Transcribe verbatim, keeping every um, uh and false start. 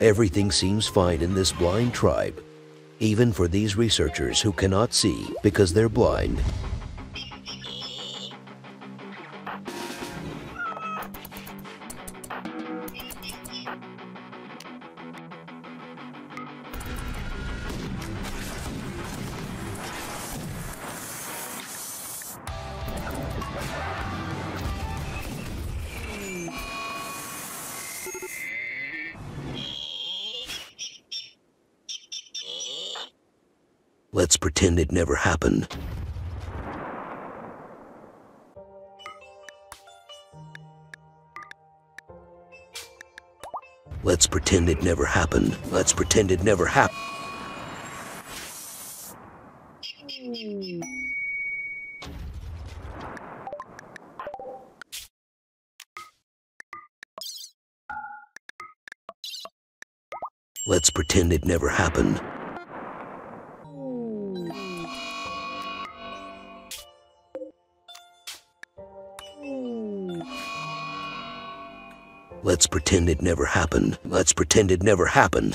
Everything seems fine in this blind tribe, even for these researchers who cannot see because they're blind. Let's pretend it never happened. Let's pretend it never happened. Let's pretend it never happened. Let's pretend it never happened. Let's pretend it never happened. Let's pretend it never happened.